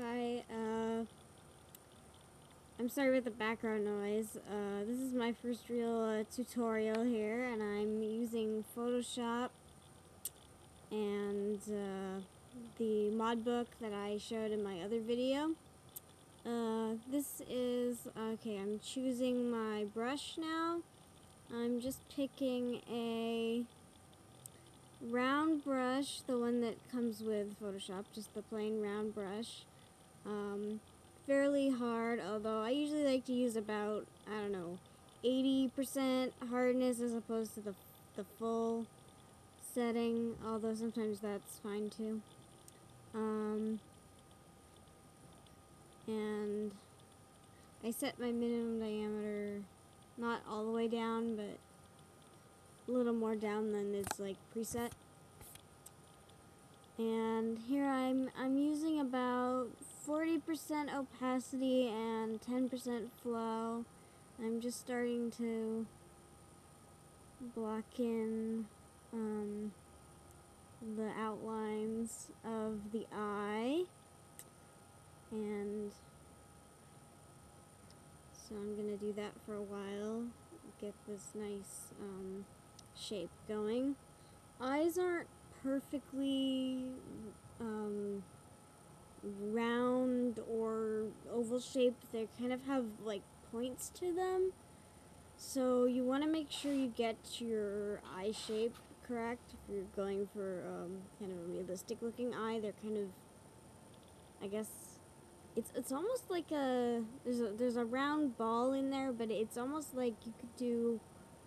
Hi, I'm sorry about the background noise. This is my first real tutorial here, and I'm using Photoshop and the modbook that I showed in my other video. This is, okay, I'm choosing my brush now. I'm just picking a round brush, the one that comes with Photoshop, just the plain round brush. Fairly hard, although I usually like to use about, I don't know, 80% hardness as opposed to the full setting, although sometimes that's fine too. And I set my minimum diameter not all the way down, but a little more down than it's like preset. And here I'm using about 40% opacity and 10% flow. I'm just starting to block in the outlines of the eye, and so I'm gonna do that for a while, get this nice shape going. Eyes aren't perfectly round or oval shaped. They kind of have like points to them, so you want to make sure you get your eye shape correct. If you're going for kind of a realistic looking eye, they're kind of, I guess it's almost like there's a round ball in there, but it's almost like you could do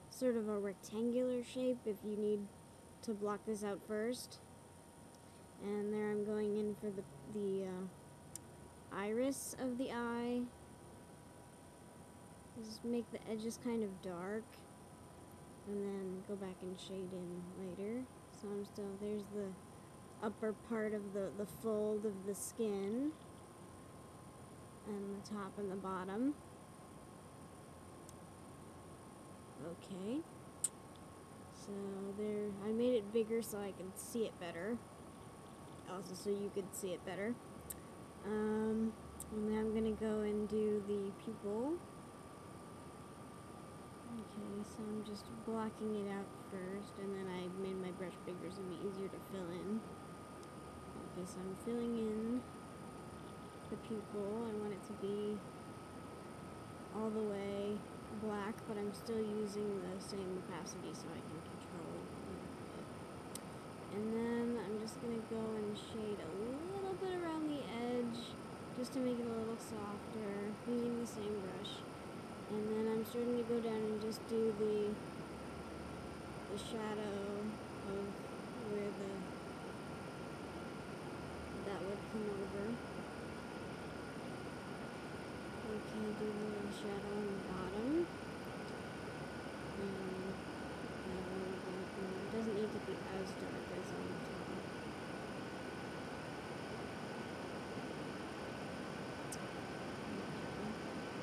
sort of a rectangular shape if you need to block this out first. And there I'm going in for the iris of the eye. Just make the edges kind of dark and then go back and shade in later. So I'm still, there's the upper part of the fold of the skin and the top and the bottom. Okay. So there, I made it bigger so I can see it better. Also so you could see it better. And then I'm gonna go and do the pupil. Okay, so I'm just blocking it out first, and then I made my brush bigger so it'd be easier to fill in. Okay, so I'm filling in the pupil. I want it to be all the way black, but I'm still using the same opacity so I can control it. And then I'm just going to go and shade a little bit around the edge just to make it a little softer, using the same brush. And then I'm starting to go down and just do the shadow of where that would come over. Okay, do the little shadow on the bottom. It doesn't need to be as dark as on the top.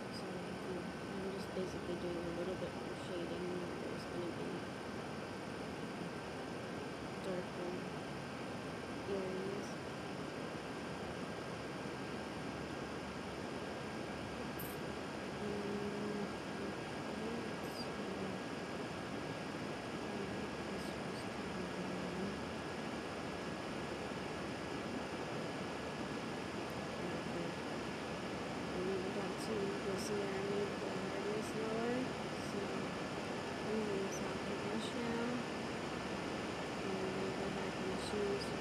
Okay. So I'm just basically doing a little bit more shading where there's going to be darker areas. See, I made the hardness lower, so I'm using a softer brush now. And I'm going to go back and choose a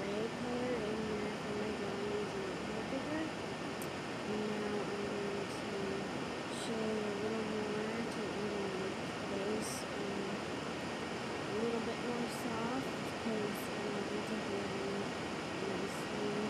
gray color in here for my drawing using a color picker. And now I'm going to shade a little more to even base and a little bit more soft, because I want it to be nice and as I can.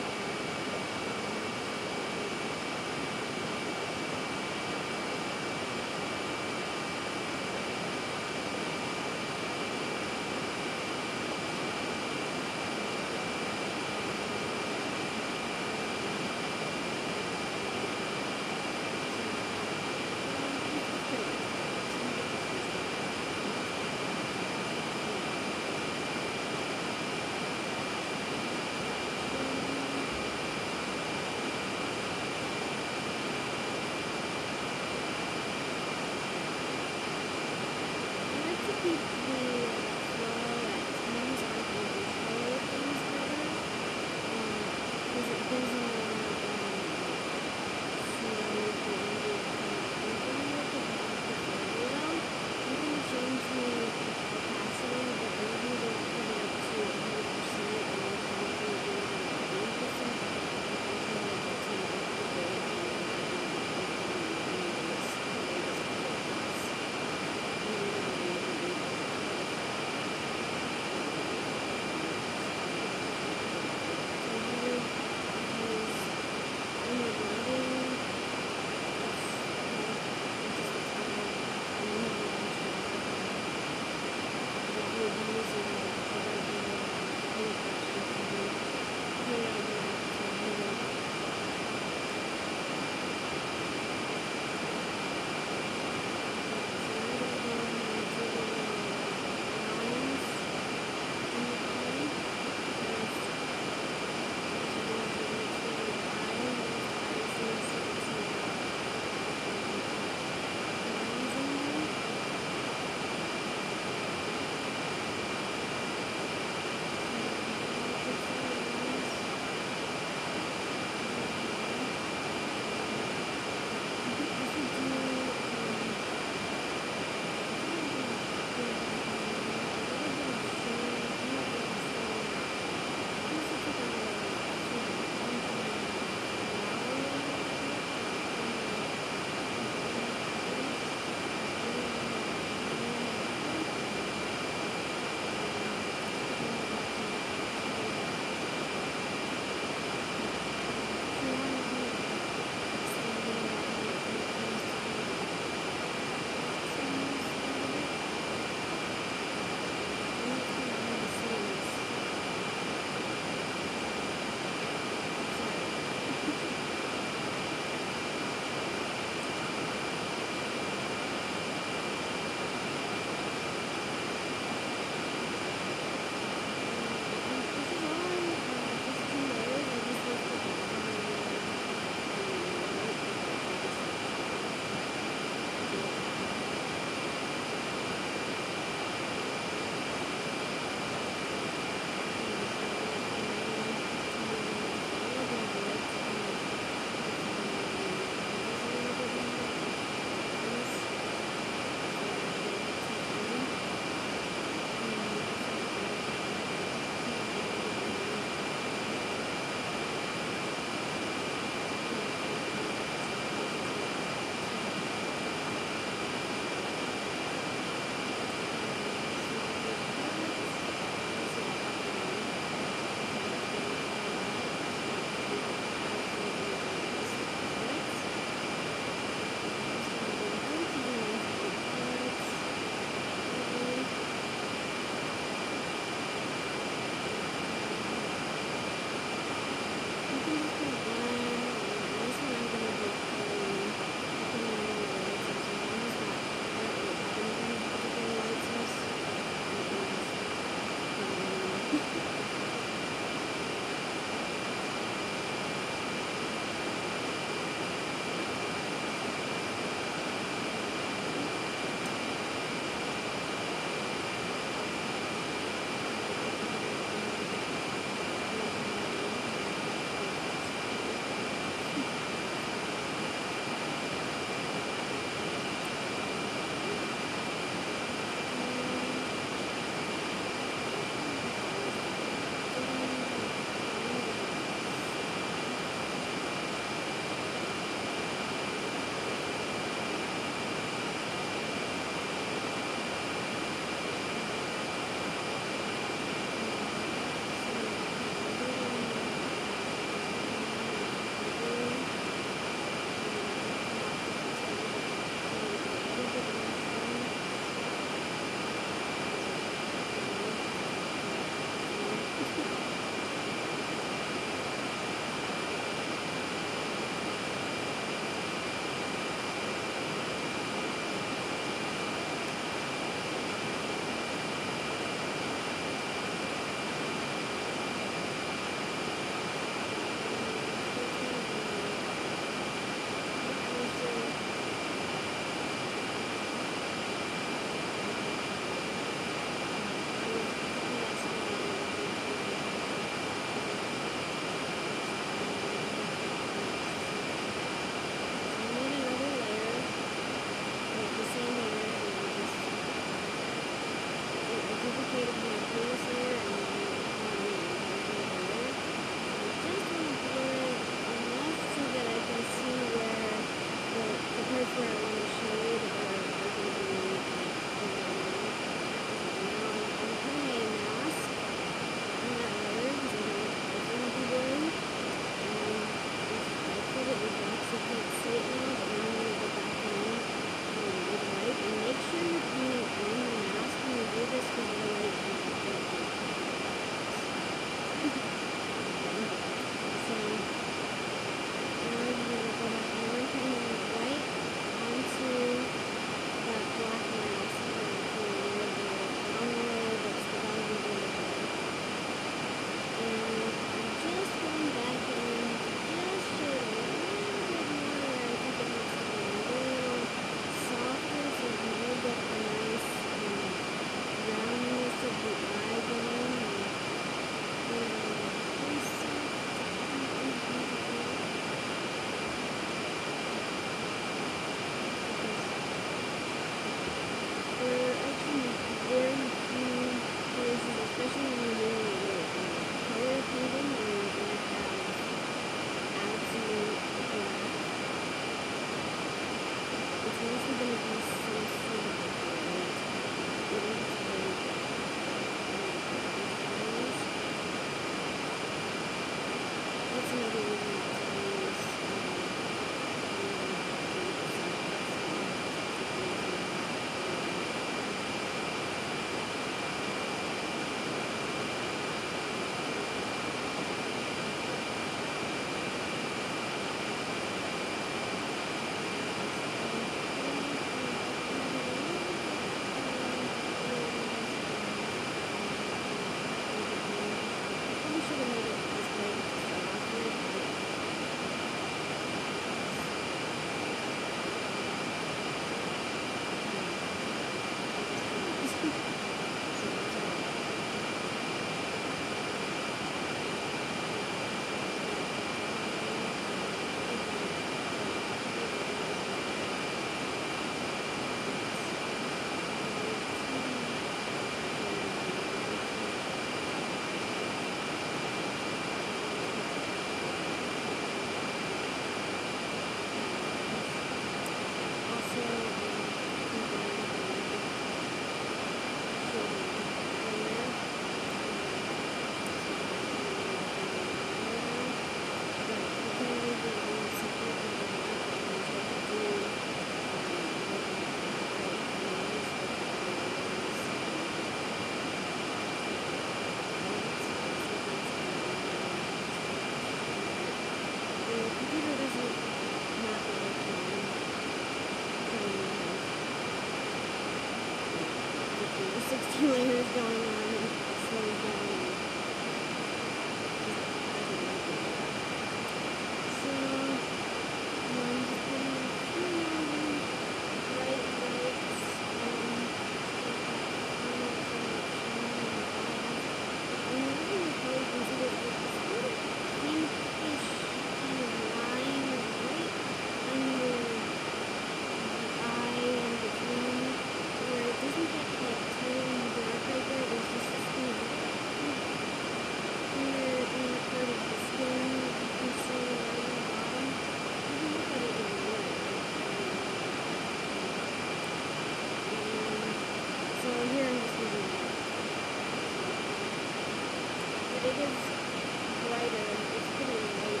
it is lighter, it's pretty light.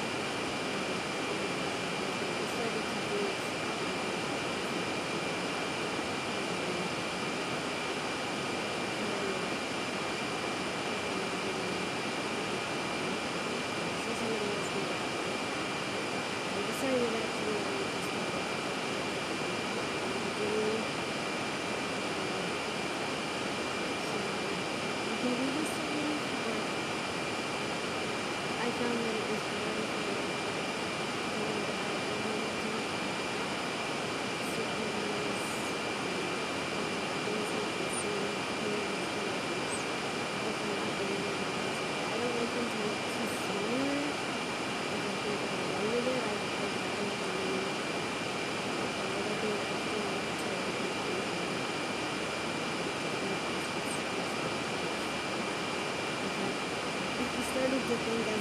I started to do it.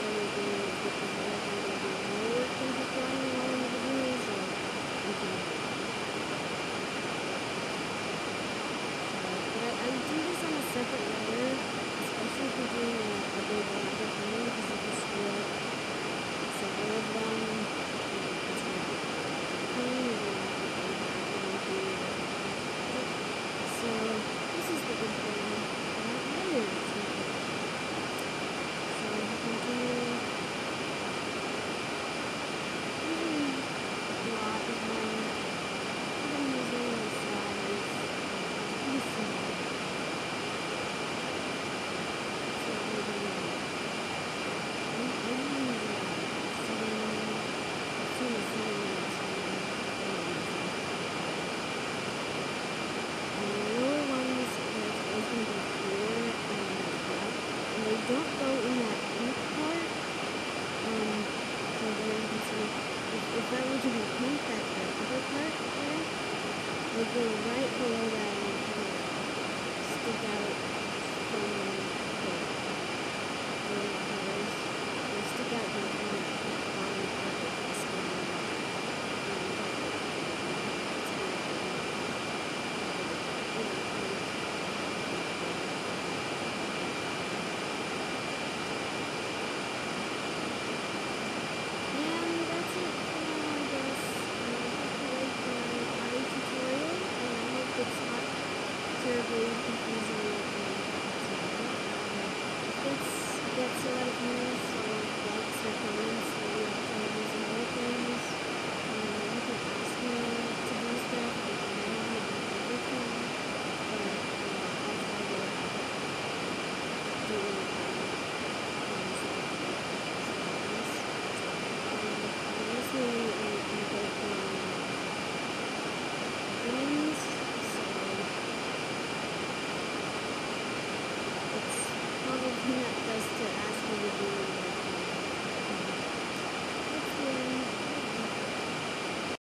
Not best to ask me to do